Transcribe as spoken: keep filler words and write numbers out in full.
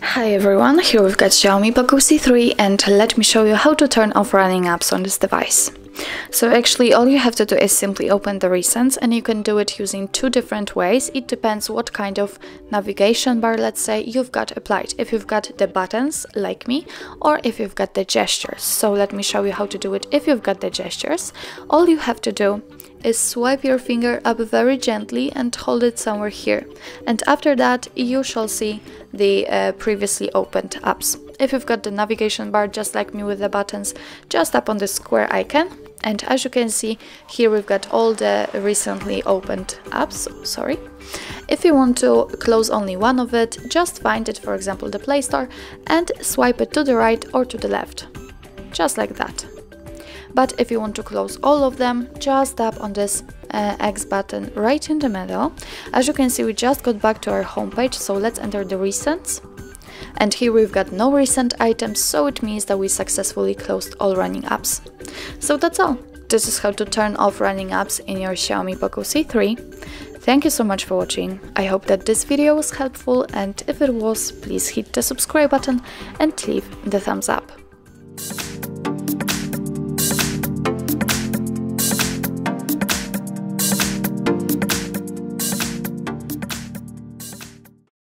Hi everyone, here we've got Xiaomi Poco C three and let me show you how to turn off running apps on this device. So actually all you have to do is simply open the recents, and you can do it using two different ways. It depends what kind of navigation bar, let's say, you've got applied. If you've got the buttons like me, or if you've got the gestures. So let me show you how to do it if you've got the gestures. All you have to do is swipe your finger up very gently and hold it somewhere here, and after that you shall see the uh, previously opened apps. If you've got the navigation bar just like me with the buttons, just tap on the square icon, and as you can see here we've got all the recently opened apps. Sorry. If you want to close only one of it, just find it, for example the Play Store, and swipe it to the right or to the left, just like that. But if you want to close all of them, just tap on this uh, X button right in the middle. As you can see, we just got back to our home page, so let's enter the recents. And here we've got no recent items, so it means that we successfully closed all running apps. So that's all. This is how to turn off running apps in your Xiaomi Poco C three. Thank you so much for watching. I hope that this video was helpful, and if it was, please hit the subscribe button and leave the thumbs up.